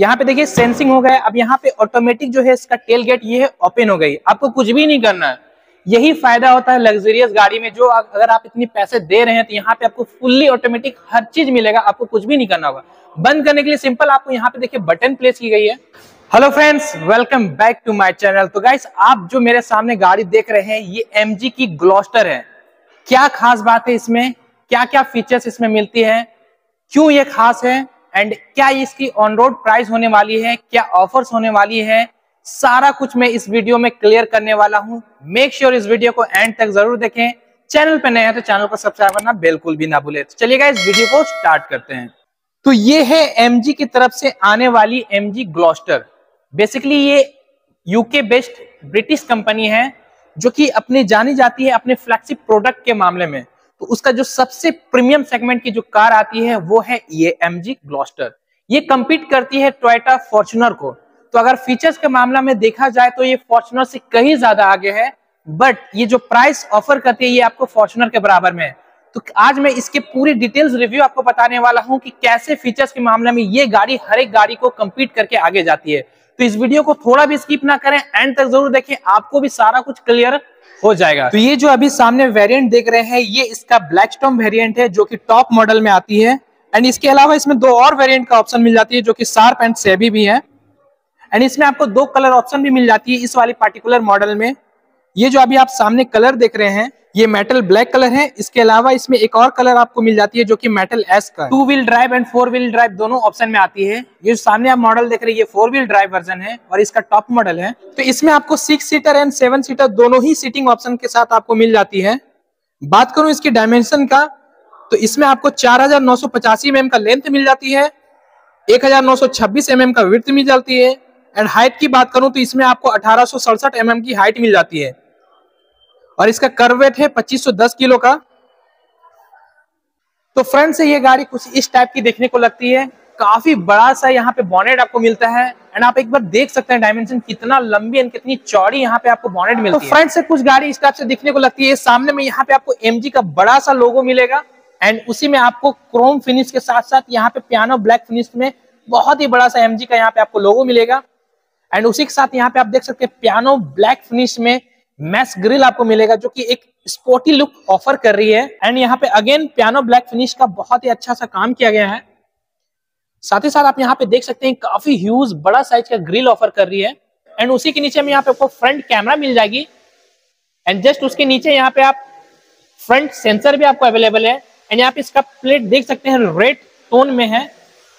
यहाँ पे देखिए सेंसिंग हो गया। अब यहाँ पे ऑटोमेटिक जो है इसका टेल गेट ये ओपन हो गई, आपको कुछ भी नहीं करना है। यही फायदा होता है लग्जरियस गाड़ी में, जो अगर आप इतनी पैसे दे रहे हैं तो यहाँ पे आपको फुल्ली ऑटोमेटिक हर चीज मिलेगा, आपको कुछ भी नहीं करना होगा। बंद करने के लिए सिंपल आपको यहाँ पे देखिए बटन प्लेस की गई है। Hello friends, welcome back to my channel. तो गाइस, आप जो मेरे सामने गाड़ी देख रहे हैं ये एमजी की ग्लोस्टर है। क्या खास बात है इसमें, क्या क्या फीचर्स इसमें मिलती है, क्यों ये खास है, एंड क्या इसकी ऑन रोड प्राइस होने वाली है, क्या ऑफर्स होने वाली है, सारा कुछ मैं इस वीडियो में क्लियर करने वाला हूँ। मेक श्योर इस वीडियो को एंड तक जरूर देखें। चैनल पर नए हैं तो चैनल को सब्सक्राइब करना बिल्कुल भी ना भूले। तो चलिए गाइस, वीडियो को स्टार्ट करते हैं। तो ये है एमजी की तरफ से आने वाली एमजी ग्लोस्टर। बेसिकली ये यूके बेस्ड ब्रिटिश कंपनी है जो कि अपनी जानी जाती है अपने फ्लैगशिप प्रोडक्ट के मामले में। तो उसका जो सबसे प्रीमियम सेगमेंट की जो कार आती है वो है ये एमजी ग्लोस्टर। ये कम्पीट करती है टोयोटा फॉर्च्यूनर को। तो अगर फीचर्स के मामला में देखा जाए तो ये फॉर्च्यूनर से कहीं ज्यादा आगे है, बट ये जो प्राइस ऑफर करती है ये आपको फॉर्च्यूनर के बराबर में है। तो आज मैं इसके पूरी डिटेल्स रिव्यू आपको बताने वाला हूँ कि कैसे फीचर्स के मामले में ये गाड़ी हर एक गाड़ी को कम्पीट करके आगे जाती है। तो इस वीडियो को थोड़ा भी स्किप ना करें, एंड तक जरूर देखें, आपको भी सारा कुछ क्लियर हो जाएगा। तो ये जो अभी सामने वेरिएंट देख रहे हैं ये इसका ब्लैक स्टॉर्म वेरिएंट है जो कि टॉप मॉडल में आती है। एंड इसके अलावा इसमें दो और वेरिएंट का ऑप्शन मिल जाती है जो कि शार्प एंड सेबी भी है। एंड इसमें आपको दो कलर ऑप्शन भी मिल जाती है इस वाली पार्टिकुलर मॉडल में। ये जो अभी आप सामने कलर देख रहे हैं ये मेटल ब्लैक कलर है। इसके अलावा इसमें एक और कलर आपको मिल जाती है जो कि मेटल एस का। 2 wheel drive and 4 wheel drive दोनों ऑप्शन में आती है। ये सामने आप मॉडल देख रहे हैं ये 4 व्हील ड्राइव वर्जन है और इसका टॉप मॉडल है। तो इसमें आपको 6 सीटर एंड 7 सीटर दोनों ही सीटिंग ऑप्शन के साथ आपको मिल जाती है। बात करूं इसकी डायमेंशन का तो इसमें आपको 4985 mm का लेंथ मिल जाती है, 1926 mm का विड्थ मिल जाती है। एंड हाइट की बात करूं तो इसमें आपको 1867 mm की हाइट मिल जाती है और इसका कर्व वेट है 2510 किलो का। तो फ्रंट से ये गाड़ी कुछ इस टाइप की देखने को लगती है। काफी बड़ा सा यहाँ पे बॉनेट आपको मिलता है। एंड आप एक बार देख सकते हैं डायमेंशन कितना लंबी एंड कितनी चौड़ी यहाँ पे आपको बॉनेट मिलती है। तो फ्रंट से कुछ गाड़ी इस टाइप से दिखने को लगती है। सामने में यहाँ पे आपको एमजी का बड़ा सा लोगो मिलेगा एंड उसी में आपको क्रोम फिनिश के साथ साथ यहाँ पे पियानो ब्लैक फिनिश में बहुत ही बड़ा सा एमजी का यहाँ पे आपको लोगो मिलेगा। एंड उसी के साथ यहाँ पे आप देख सकते हैं पियानो ब्लैक फिनिश में मैश ग्रिल आपको मिलेगा जो कि एक स्पोर्टी लुक ऑफर कर रही है। एंड यहाँ पे अगेन पियानो ब्लैक फिनिश का बहुत ही अच्छा सा काम किया गया है। साथ ही साथ आप यहाँ पे देख सकते हैं काफी ह्यूज बड़ा साइज का ग्रिल ऑफर कर रही है। एंड उसी के नीचे में यहाँ पे आपको फ्रंट कैमरा मिल जाएगी एंड जस्ट उसके नीचे यहाँ पे आप फ्रंट सेंसर भी आपको अवेलेबल है। एंड यहाँ पे इसका प्लेट देख सकते हैं रेड टोन में है।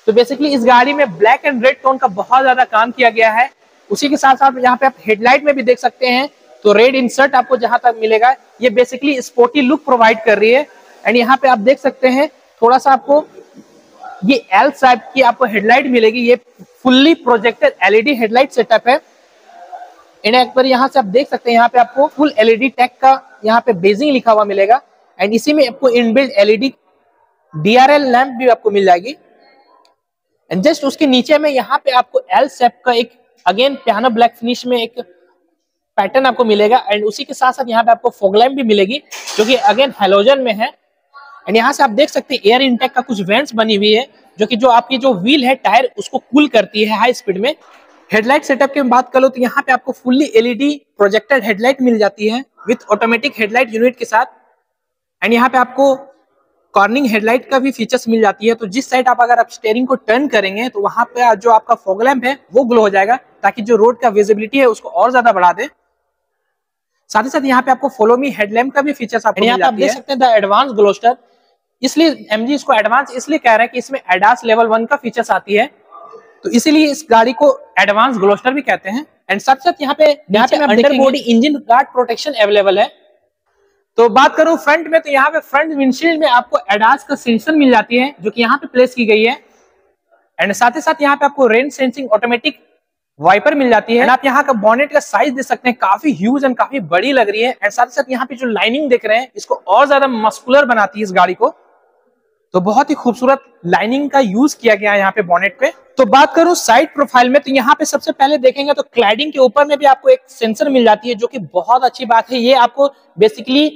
तो बेसिकली इस गाड़ी में ब्लैक एंड रेड टोन का बहुत ज्यादा काम किया गया है। उसी के साथ साथ यहाँ पे आप हेडलाइट में भी देख सकते हैं तो रेड इंसर्ट आपको जहां तक मिलेगा ये बेसिकली स्पोर्टी लुक प्रोवाइड कर रही है। एंड यहाँ पे आप देख सकते हैं थोड़ा सा आपको ये एल टाइप की आपको हेडलाइट मिलेगी। ये fully projected LED headlight setup है। एंड एक बार यहाँ से आप देख सकते हैं यहाँ पे आपको फुल एलईडी टेक का यहाँ पे बेजिंग लिखा हुआ मिलेगा एंड इसी में आपको इनबिल्ट एलईडी डीआरएल लैंप भी आपको मिल जाएगी। एंड जस्ट उसके नीचे में यहाँ पे आपको एल शेप का एक अगेन पियानो ब्लैक फिनिश में एक पैटर्न आपको मिलेगा एंड उसी के साथ साथ यहाँ पे आपको फॉग लैंप भी मिलेगी जो कि अगेन हैलोजन में है। एंड यहाँ से आप देख सकते हैं एयर इंटेक का कुछ वेंट्स बनी हुई है जो कि जो आपकी जो व्हील है टायर उसको कूल करती है हाई स्पीड में। हेडलाइट सेटअप की बात करो तो यहाँ पे आपको फुल्ली एलईडी प्रोजेक्टेड हेडलाइट मिल जाती है विथ ऑटोमेटिक हेडलाइट यूनिट के साथ। एंड यहाँ पे आपको कॉर्निंग हेडलाइट का भी फीचर्स मिल जाती है। तो जिस साइड आप अगर आप स्टेयरिंग को टर्न करेंगे तो वहां पे जो आपका फॉग लैंप है वो ग्लो हो जाएगा ताकि जो रोड का विजिबिलिटी है उसको और ज्यादा बढ़ा दे। साथ ही साथ यहाँ पे आपको फॉलो मी हेडलैम्प का भी फीचर्स आपको मिल जाती है। देख सकते हैं द एडवांस ग्लोस्टर, इसलिए एमजी इसको एडवांस इसलिए कह रहा है कि इसमें एडास लेवल 1 का फीचर्स आती है तो इसीलिए इस गाड़ी को एडवांस ग्लोस्टर भी कहते हैं। एंड साथ साथ यहाँ पे underbody engine guard protection available है। तो बात करूं फ्रंट में तो यहाँ पे फ्रंट विंडशील्ड में आपको एडास का सेंसर मिल जाती है जो कि यहाँ पे प्लेस की गई है। एंड साथ ही साथ यहाँ पे आपको रेन सेंसिंग ऑटोमेटिक वाइपर मिल जाती है। एंड आप यहाँ का बॉनेट का साइज देख सकते हैं काफी ह्यूज एंड काफी बड़ी लग रही है। एंड साथ ही साथ यहाँ पे जो लाइनिंग देख रहे हैं इसको और ज्यादा मस्कुलर बनाती है इस गाड़ी को। तो बहुत ही खूबसूरत लाइनिंग का यूज किया गया है यहाँ पे बॉनेट पे। तो बात करूं साइड प्रोफाइल में तो यहाँ पे सबसे पहले देखेंगे तो क्लैडिंग के ऊपर में भी आपको एक सेंसर मिल जाती है जो कि बहुत अच्छी बात है। ये आपको बेसिकली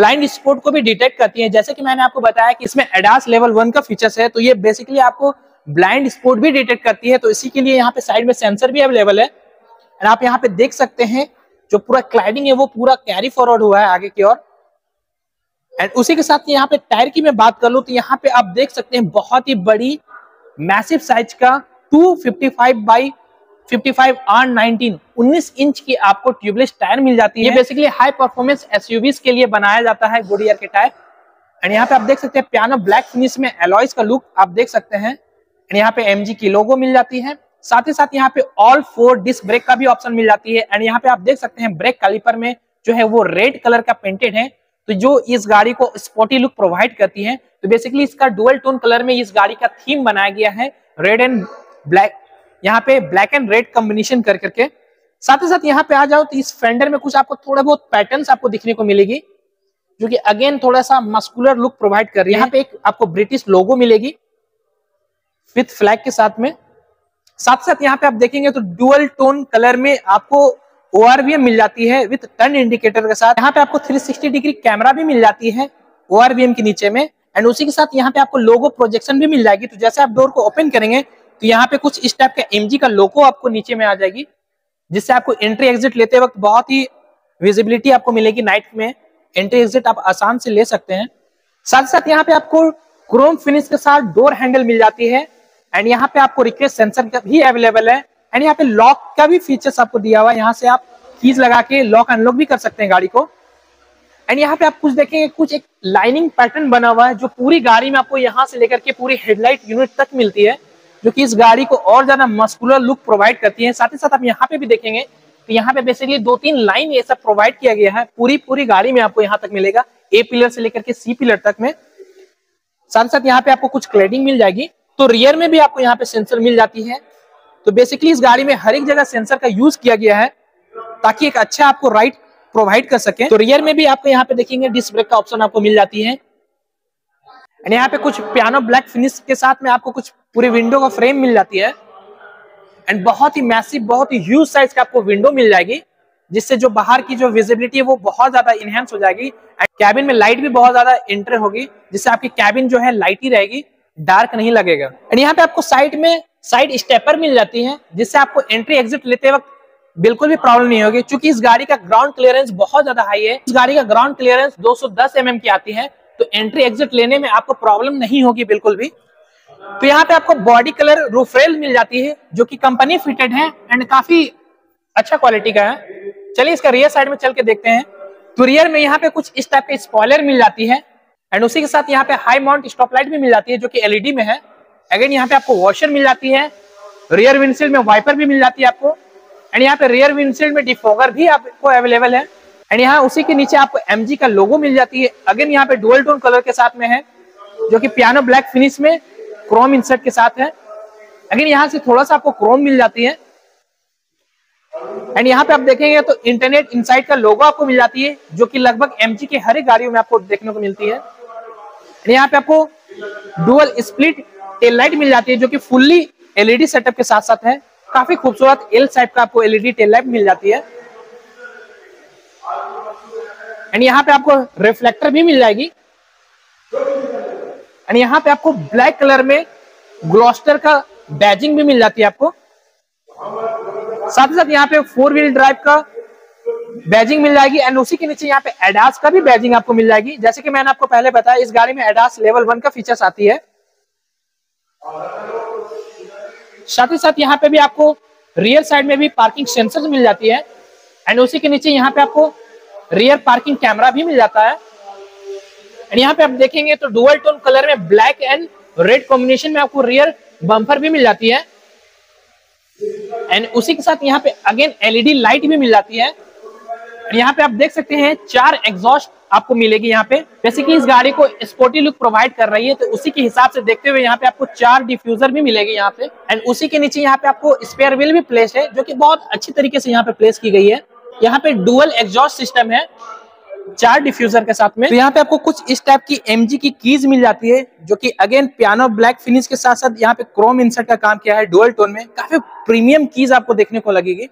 ब्लाइंड स्पॉट को भी डिटेक्ट करती है। जैसे कि मैंने आपको बताया कि इसमें एडास लेवल 1 का फीचर्स है तो ये बेसिकली आपको ब्लाइंड स्पॉट भी डिटेक्ट करती है। तो इसी के लिए यहाँ पे साइड में सेंसर भी अवेलेबल है। एंड आप यहाँ पे देख सकते हैं जो पूरा क्लाइडिंग है वो पूरा कैरी फॉरवर्ड हुआ है आगे की ओर। एंड उसी के साथ यहाँ पे टायर की मैं बात कर लूँ तो यहाँ पे आप देख सकते हैं बहुत ही बड़ी मैसिव साइज का 255/55 R19 19 इंच की आपको ट्यूबलेस टायर मिल जाती है। ये बेसिकली हाई परफॉर्मेंस एसयूवीज के लिए बनाया जाता है गुडियर के टायर। एंड यहाँ पे आप देख सकते हैं पियानो ब्लैक फिनिश में एलॉयज का लुक आप देख सकते हैं। एंड यहाँ पे एमजी की लोगो मिल जाती है, साथ ही साथ यहाँ पे ऑल 4 डिस्क ब्रेक का भी ऑप्शन मिल जाती है। एंड यहाँ पे आप देख सकते हैं ब्रेक कैलिपर में जो है वो रेड कलर का पेंटेड है, तो जो इस गाड़ी को स्पोर्टी लुक प्रोवाइड करती है। तो बेसिकली इसका डुअल टोन कलर में इस गाड़ी का थीम बनाया गया है, रेड एंड ब्लैक, यहाँ पे ब्लैक एंड रेड कॉम्बिनेशन कर करके। साथ ही साथ यहाँ पे आ जाओ तो इस फेंडर में कुछ आपको थोड़ा बहुत पैटर्न्स आपको दिखने को मिलेगी, जो कि अगेन थोड़ा सा मस्कुलर लुक प्रोवाइड कर रही है। यहाँ पे एक आपको ब्रिटिश लोगो मिलेगी विथ फ्लैग के साथ में। साथ साथ यहाँ पे आप देखेंगे तो डुअल टोन कलर में आपको ORVM मिल जाती है विथ टर्न इंडिकेटर के साथ। यहाँ पे आपको 360 डिग्री कैमरा भी मिल जाती है ORVM के नीचे में। एंड उसी के साथ यहाँ पे आपको लोगो प्रोजेक्शन भी मिल जाएगी। तो जैसे आप डोर को ओपन करेंगे तो यहाँ पे कुछ इस टाइप का MG का लोगो आपको नीचे में आ जाएगी, जिससे आपको एंट्री एग्जिट लेते वक्त बहुत ही विजिबिलिटी आपको मिलेगी। नाइट में एंट्री एग्जिट आप आसान से ले सकते हैं। साथ ही साथ यहाँ पे आपको क्रोम फिनिश के साथ डोर हैंडल मिल जाती है। एंड यहाँ पे आपको रिक्वेस्ट सेंसर का भी अवेलेबल है। एंड यहाँ पे लॉक का भी फीचर्स आपको दिया हुआ है, यहाँ से आप कीज लगा के लॉक अनलॉक भी कर सकते हैं गाड़ी को। एंड यहाँ पे आप कुछ देखेंगे कुछ एक लाइनिंग पैटर्न बना हुआ है जो पूरी गाड़ी में आपको यहाँ से लेकर के पूरी हेडलाइट यूनिट तक मिलती है, जो कि इस गाड़ी को और ज्यादा मस्कुलर लुक प्रोवाइड करती है। साथ ही साथ आप यहाँ पे भी देखेंगे तो यहाँ पे बेसिकली 2-3 लाइन ये सब प्रोवाइड किया गया है, पूरी गाड़ी में आपको यहाँ तक मिलेगा, ए पिलर से लेकर के C पिलर तक में। साथ ही साथ यहाँ पे आपको कुछ क्लैडिंग मिल जाएगी। तो रियर में भी आपको यहाँ पे सेंसर मिल जाती है। तो बेसिकली इस गाड़ी में हर एक जगह सेंसर का यूज किया गया है ताकि एक अच्छा आपको राइड प्रोवाइड कर सके। तो रियर में भी आपको यहाँ पे देखेंगे डिस्क ब्रेक का ऑप्शन आपको मिल जाती है। एंड यहाँ पे कुछ पियानो ब्लैक फिनिश के साथ में आपको कुछ पूरी विंडो का फ्रेम मिल जाती है। एंड बहुत ही मैसिव, बहुत ही ह्यूज साइज का आपको विंडो मिल जाएगी, जिससे जो बाहर की जो विजिबिलिटी है वो बहुत ज्यादा इनहेंस हो जाएगी। एंड कैबिन में लाइट भी बहुत ज्यादा एंटर होगी, जिससे आपकी कैबिन जो है लाइट ही रहेगी, डार्क नहीं लगेगा। एंड यहाँ पे आपको साइड में साइड स्टेपर मिल जाती है, जिससे आपको एंट्री एग्जिट लेते वक्त बिल्कुल भी प्रॉब्लम नहीं होगी। चूंकि इस गाड़ी का ग्राउंड क्लियरेंस बहुत ज्यादा हाई है, इस गाड़ी का ग्राउंड क्लियरेंस 210 mm की आती है, तो एंट्री एग्जिट लेने में आपको प्रॉब्लम नहीं होगी बिल्कुल भी। तो यहाँ पे आपको बॉडी कलर रूफ रेल मिल जाती है, जो कि कंपनी फिटेड है एंड काफी अच्छा क्वालिटी का है। चलिए इसका रियर साइड में चल के देखते हैं। तो रियर में यहाँ पे कुछ इस टाइप की स्पॉइलर मिल जाती है। एंड उसी के साथ यहाँ पे हाई माउंट स्टॉप लाइट भी मिल जाती है, जो कि LED में है। अगेन यहाँ पे आपको वॉशर मिल जाती है, रियर विंडशील्ड में वाइपर भी मिल जाती है आपको। एंड यहाँ पे रियर विंडशील्ड में डिफॉगर भी आपको अवेलेबल है। एंड यहाँ उसी के नीचे आपको MG का लोगो मिल जाती है। अगेन यहाँ पे डुअल टोन कलर के साथ में है, जो कि पियानो ब्लैक फिनिश में क्रोम इंसर्ट के साथ है। अगेन यहाँ से थोड़ा सा आपको क्रोम मिल जाती है। एंड यहाँ पे आप देखेंगे तो इंटरनेट इनसाइट का लोगो आपको मिल जाती है, जो कि लगभग MG के हर एक गाड़ियों में आपको देखने को मिलती है। यहाँ पे आपको डुअल स्प्लिट टेल लाइट मिल जाती है, जो कि फुल्ली LED सेटअप के साथ साथ है। काफी खूबसूरत L टाइप का आपको LED टेल लाइट मिल जाती है। एंड यहाँ पे आपको रिफ्लेक्टर भी मिल जाएगी। एंड यहाँ पे आपको ब्लैक कलर में ग्लोस्टर का बैजिंग भी मिल जाती है आपको। साथ ही साथ यहाँ पे 4-wheel ड्राइव का बैजिंग मिल जाएगी। एंड उसी के नीचे यहाँ पे एडास का भी बैजिंग आपको मिल जाएगी। जैसे कि मैंने आपको पहले बताया, इस गाड़ी में एडास लेवल 1 का फीचर्स आती है। साथ ही साथ यहाँ पे भी आपको रियर साइड में भी पार्किंग सेंसर मिल जाती है। एंड उसी के नीचे यहाँ पे आपको रियर पार्किंग कैमरा भी मिल जाता है। एंड यहाँ पे आप देखेंगे तो डुअल टोन कलर में ब्लैक एंड रेड कॉम्बिनेशन में आपको रियर बम्पर भी मिल जाती है। एंड उसी के साथ यहाँ पे अगेन LED लाइट भी मिल जाती है। यहाँ पे आप देख सकते हैं 4 एग्जॉस्ट आपको मिलेगी। यहाँ पे बेसिकली इस गाड़ी को स्पोर्टी लुक प्रोवाइड कर रही है, तो उसी के हिसाब से देखते हुए यहाँ पे आपको 4 डिफ्यूजर भी मिलेगी यहाँ पे। एंड उसी के नीचे यहाँ पे आपको स्पेयर व्हील भी प्लेस है, जो कि बहुत अच्छी तरीके से यहाँ पे प्लेस की गई है। यहाँ पे डुअल एग्जॉस्ट सिस्टम है 4 डिफ्यूजर के साथ में। तो यहाँ पे आपको कुछ इस टाइप की MG की कीज मिल जाती है, जो कि अगेन पियानो ब्लैक फिनिश के साथ साथ यहाँ पे क्रोम इंसर्ट का काम किया है डुअल टोन में। काफी प्रीमियम कीज आपको देखने को लगेगी।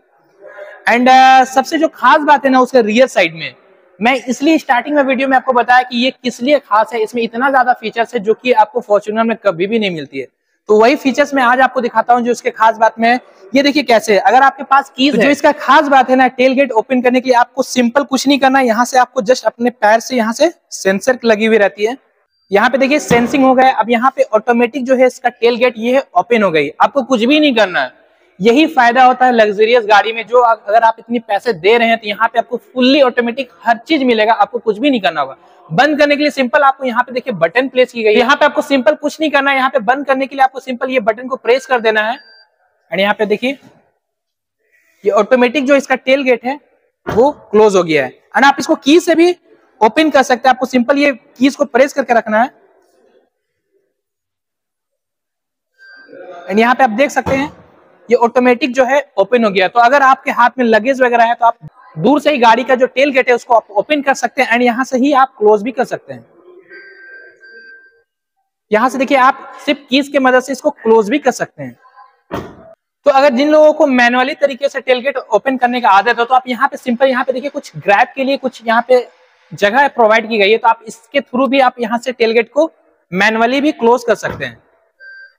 एंड सबसे जो खास बात है ना उसके रियर साइड में, मैं इसलिए स्टार्टिंग में वीडियो में आपको बताया कि ये किस लिए खास है, इसमें इतना ज्यादा फीचर्स है जो कि आपको फॉर्च्यूनर में कभी भी नहीं मिलती है। तो वही फीचर्स मैं आज आपको दिखाता हूँ जो इसके खास बात में है। ये देखिए कैसे, अगर आपके पास कीज है, जो इसका खास बात है ना, टेल गेट ओपन करने के लिए आपको सिंपल कुछ नहीं करना है। यहाँ से आपको जस्ट अपने पैर से, यहाँ से सेंसर लगी हुई रहती है, यहाँ पे देखिए सेंसिंग हो गया। अब यहाँ पे ऑटोमेटिक जो है इसका टेल गेट ये ओपन हो गई, आपको कुछ भी नहीं करना है। यही फायदा होता है लग्जरियस गाड़ी में, जो अगर आप इतनी पैसे दे रहे हैं तो यहाँ पे आपको फुल्ली ऑटोमेटिक हर चीज मिलेगा, आपको कुछ भी नहीं करना होगा। बंद करने के लिए सिंपल आपको यहाँ पे देखिए बटन प्लेस की गई, यहाँ पे आपको सिंपल कुछ नहीं करना है। यहाँ पे बंद करने के लिए आपको सिंपल ये बटन को प्रेस कर देना है और यहाँ पे देखिए ये ऑटोमेटिक जो इसका टेल गेट है वो क्लोज हो गया है। और आप इसको की से भी ओपन कर सकते हैं, आपको सिंपल ये कीज को प्रेस करके रखना है। एंड यहाँ पे आप देख सकते हैं ये ऑटोमेटिक जो है ओपन हो गया। तो अगर आपके हाथ में लगेज वगैरह है तो आप दूर से ही गाड़ी का जो टेल गेट है उसको आप ओपन कर सकते हैं एंड यहाँ से ही आप क्लोज भी कर सकते हैं। यहाँ से देखिए आप सिर्फ कीज के मदद से इसको क्लोज भी कर सकते हैं। तो अगर जिन लोगों को मैनुअली तरीके से टेल गेट ओपन करने का आदत हो तो आप यहाँ पे सिंपल, यहाँ पे देखिए कुछ ग्रैब के लिए कुछ यहाँ पे जगह प्रोवाइड की गई है, तो आप इसके थ्रू भी आप यहाँ से टेल गेट को मैनुअली भी क्लोज कर सकते हैं।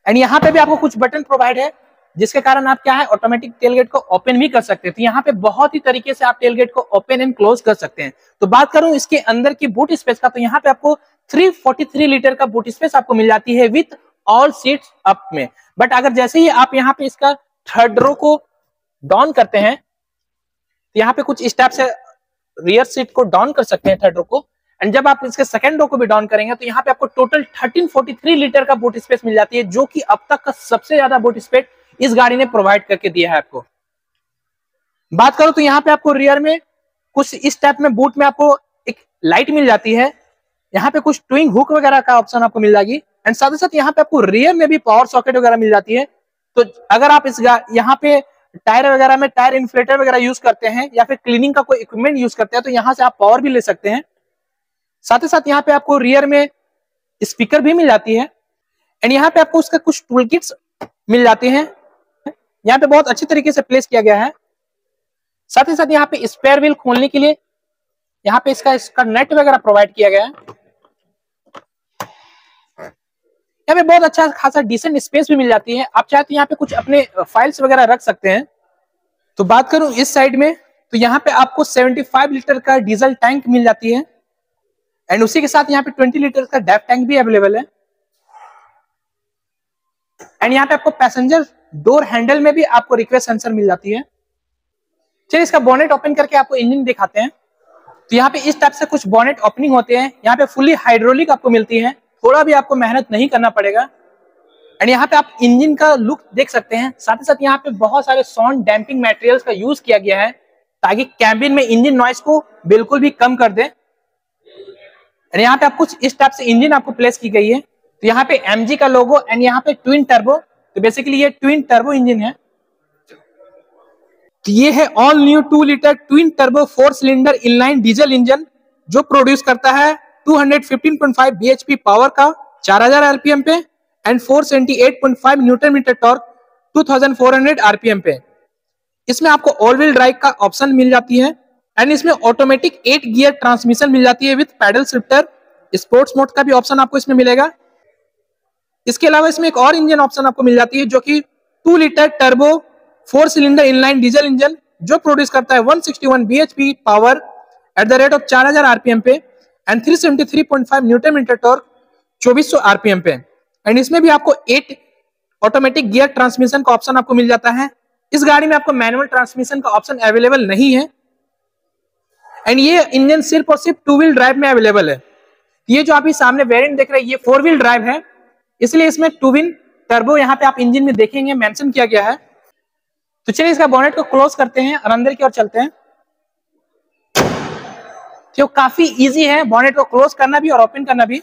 एंड यहाँ पे भी आपको कुछ बटन प्रोवाइड है जिसके कारण आप क्या है ऑटोमेटिक टेलगेट को ओपन भी कर सकते हैं। तो यहाँ पे बहुत ही तरीके से आप टेलगेट को ओपन एंड क्लोज कर सकते हैं। तो बात करूं इसके अंदर की बूट स्पेस का, तो यहाँ पे आपको 343 लीटर का बूट स्पेस आपको मिल जाती है विथ ऑल सीट्स अप में। बट अगर जैसे ही आप यहाँ पे इसका थर्ड रो को डाउन करते हैं तो यहाँ पे कुछ स्टेप से रियर सीट को डाउन कर सकते हैं थर्ड रो को। एंड जब आप इसके सेकंड रो को भी डाउन करेंगे तो यहाँ पे आपको टोटल 1343 लीटर का बूट स्पेस मिल जाती है, जो कि अब तक का सबसे ज्यादा बूट स्पेस इस गाड़ी ने प्रोवाइड करके दिया है आपको। बात करो तो यहाँ पे आपको रियर में कुछ इस टाइप में बूट में आपको एक लाइट मिल जाती है, यहाँ पे कुछ ट्विंग हुक वगैरह का ऑप्शन आपको मिल जाएगी। एंड साथ ही साथ यहाँ पे आपको रियर में भी पावर सॉकेट वगैरह मिल जाती है। तो अगर आप इस यहाँ पे टायर वगैरह में टायर इन्फ्लेटर वगैरह यूज करते हैं या फिर क्लीनिंग का कोई इक्विपमेंट यूज करते हैं तो यहाँ से आप पावर भी ले सकते हैं। साथ ही साथ यहाँ पे आपको रियर में स्पीकर भी मिल जाती है। एंड यहाँ पे आपको उसका कुछ टूल किट्स मिल जाते हैं, यहाँ पे बहुत अच्छे तरीके से प्लेस किया गया है। साथ ही साथ यहाँ पे स्पेयर व्हील खोलने के लिए यहाँ पे इसका नेट वगैरह प्रोवाइड किया गया है। यहाँ पे बहुत अच्छा खासा डिसेंट स्पेस भी मिल जाती है, आप चाहे तो यहाँ पे कुछ अपने फाइल्स वगैरह रख सकते हैं। तो बात करूं इस साइड में तो यहाँ पे आपको 75 लीटर का डीजल टैंक मिल जाती है एंड उसी के साथ यहाँ पे 20 लीटर का डेफ टैंक भी अवेलेबल है। एंड यहाँ पे आपको पैसेंजर डोर हैंडल में भी आपको रिक्वेस्ट सेंसर मिल जाती है। चलिए इसका बोनेट ओपन करके आपको इंजन दिखाते हैं। तो यहाँ पे इस टाइप से कुछ बोनेट ओपनिंग होते हैं, यहाँ पे फुली हाइड्रोलिक आपको मिलती है, थोड़ा भी आपको मेहनत नहीं करना पड़ेगा। एंड यहाँ पे आप इंजन का लुक देख सकते हैं। साथ ही साथ यहाँ पे बहुत सारे साउंड डैम्पिंग मटेरियल्स का यूज किया गया है ताकि कैबिन में इंजन नॉइस को बिल्कुल भी कम कर दे। एंड यहाँ पे आप कुछ इस टाइप से इंजन आपको प्लेस की गई है, तो यहाँ पे एमजी का लोगो एंड यहाँ पे ट्विन टर्बो, तो बेसिकली ये ट्विन टर्बो इंजन है। तो ये है all new 2 litre twin turbo 4 cylinder inline diesel engine जो प्रोड्यूस करता है 215.5 bhp पावर का 4000 आरपीएम पे and 478.5 newton metre torque 2400 RPM पे। इसमें आपको ऑल व्हील ड्राइव का ऑप्शन मिल जाती है एंड इसमें ऑटोमेटिक 8 गियर ट्रांसमिशन मिल जाती है with paddle shifter, sports mode का भी ऑप्शन आपको इसमें मिलेगा। इसके अलावा इसमें एक और इंजन ऑप्शन आपको मिल जाती है जो कि 2 litre turbo 4 cylinder inline diesel engine जो प्रोड्यूस करता है 161 bhp power at the rate of 4000 RPM पे and 373.5 newton metre torque 2400 RPM पे। एंड इसमें भी आपको 8 ऑटोमेटिक गियर ट्रांसमिशन का ऑप्शन आपको मिल जाता है। इस गाड़ी में आपको मैनुअल ट्रांसमिशन का ऑप्शन अवेलेबल नहीं है एंड ये इंजन सिर्फ और सिर्फ 2 व्हील ड्राइव में अवेलेबल है। ये जो आप सामने वेरिएंट देख रहे हैं ये 4 व्हील ड्राइव है, इसलिए इसमें ट्विन टर्बो यहाँ पे आप इंजन में देखेंगे मेंशन किया गया है। तो चलिए इसका बोनेट को क्लोज करते हैं और अंदर की ओर चलते हैं। तो काफी इजी है बोनेट को क्लोज करना भी और ओपन करना भी।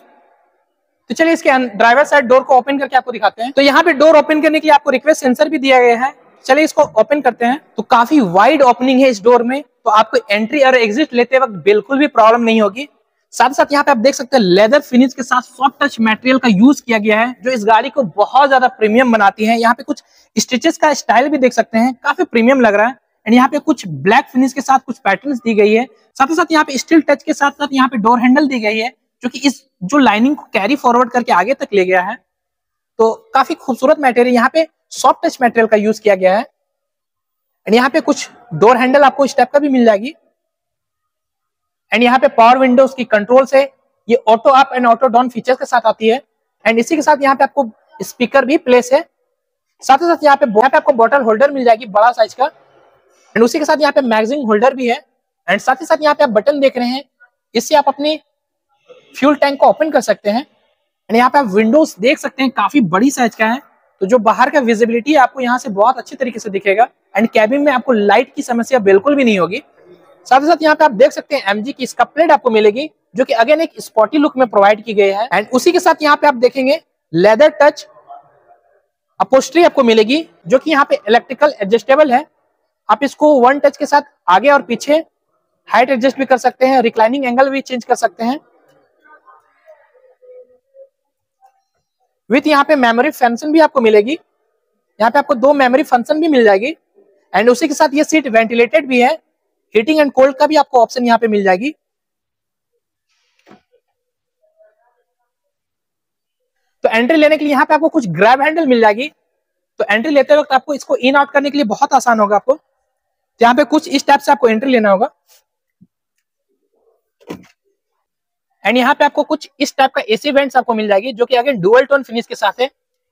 तो चलिए इसके ड्राइवर साइड डोर को ओपन करके आपको दिखाते हैं। तो यहाँ पे डोर ओपन करने के लिए आपको रिक्वेस्ट सेंसर भी दिया गया है। चलिए इसको ओपन करते हैं। तो काफी वाइड ओपनिंग है इस डोर में, तो आपको एंट्री और एग्जिट लेते वक्त बिल्कुल भी प्रॉब्लम नहीं होगी। साथ ही साथ यहाँ पे आप देख सकते हैं लेदर फिनिश के साथ सॉफ्ट टच मटेरियल का यूज किया गया है जो इस गाड़ी को बहुत ज्यादा प्रीमियम बनाती है। यहाँ पे कुछ स्टिचेस का स्टाइल भी देख सकते हैं, काफी प्रीमियम लग रहा है। एंड यहाँ पे कुछ ब्लैक फिनिश के साथ कुछ पैटर्न्स दी गई है। साथ ही साथ यहाँ पे स्टील टच के साथ साथ यहाँ पे डोर हैंडल दी गई है जो कि इस जो लाइनिंग को कैरी फॉरवर्ड करके आगे तक ले गया है। तो तो काफी खूबसूरत मटेरियल, यहाँ पे सॉफ्ट टच मटेरियल का यूज किया गया है। एंड यहाँ पे कुछ डोर हैंडल आपको इस टाइप का भी मिल जाएगी। एंड यहाँ पे पावर विंडोज की कंट्रोल से ये auto up and auto down features के साथ आती है। एंड इसी के साथ यहाँ पे आपको स्पीकर भी प्लेस है। साथ ही साथ यहाँ पे आपको बॉटल होल्डर मिल जाएगी बड़ा साइज का। एंड उसी के साथ यहाँ पे मैगजीन होल्डर भी है। एंड साथ ही साथ यहाँ पे आप बटन देख रहे हैं, इससे आप अपनी फ्यूल टैंक को ओपन कर सकते हैं। एंड यहाँ पे आप विंडोज देख सकते हैं, काफी बड़ी साइज का है, तो जो बाहर का विजिबिलिटी है आपको यहाँ से बहुत अच्छे तरीके से दिखेगा। एंड कैबिन में आपको लाइट की समस्या बिल्कुल भी नहीं होगी। साथ ही साथ यहाँ पे आप देख सकते हैं एमजी की इसका प्लेट आपको मिलेगी, जो कि अगेन एक स्पोर्टी लुक में प्रोवाइड की गई है। एंड उसी के साथ यहाँ पे आप देखेंगे लेदर टच अपहोस्ट्री आपको मिलेगी, जो कि यहाँ पे इलेक्ट्रिकल एडजस्टेबल है। आप इसको वन टच के साथ आगे और पीछे हाइट एडजस्ट भी कर सकते हैं, रिक्लाइनिंग एंगल भी चेंज कर सकते हैं। विथ यहाँ पे मेमोरी फंक्शन भी आपको मिलेगी, यहाँ पे आपको दो मेमोरी फंक्शन भी मिल जाएगी। एंड उसी के साथ ये सीट वेंटिलेटेड भी है, हीटिंग एंड कोल्ड का भी आपको ऑप्शन यहाँ पे मिल जाएगी। तो एंट्री लेने के लिए यहाँ पे आपको कुछ ग्रैब हैंडल मिल जाएगी, तो एंट्री लेते वक्त आपको इसको इन आउट करने के लिए बहुत आसान होगा। आपको यहाँ पे कुछ इस टाइप से आपको एंट्री लेना होगा। एंड यहाँ पे आपको कुछ इस टाइप का एसी वेंट्स आपको मिल जाएगी, जो कि अगेन डुअल टोन फिनिश के साथ है।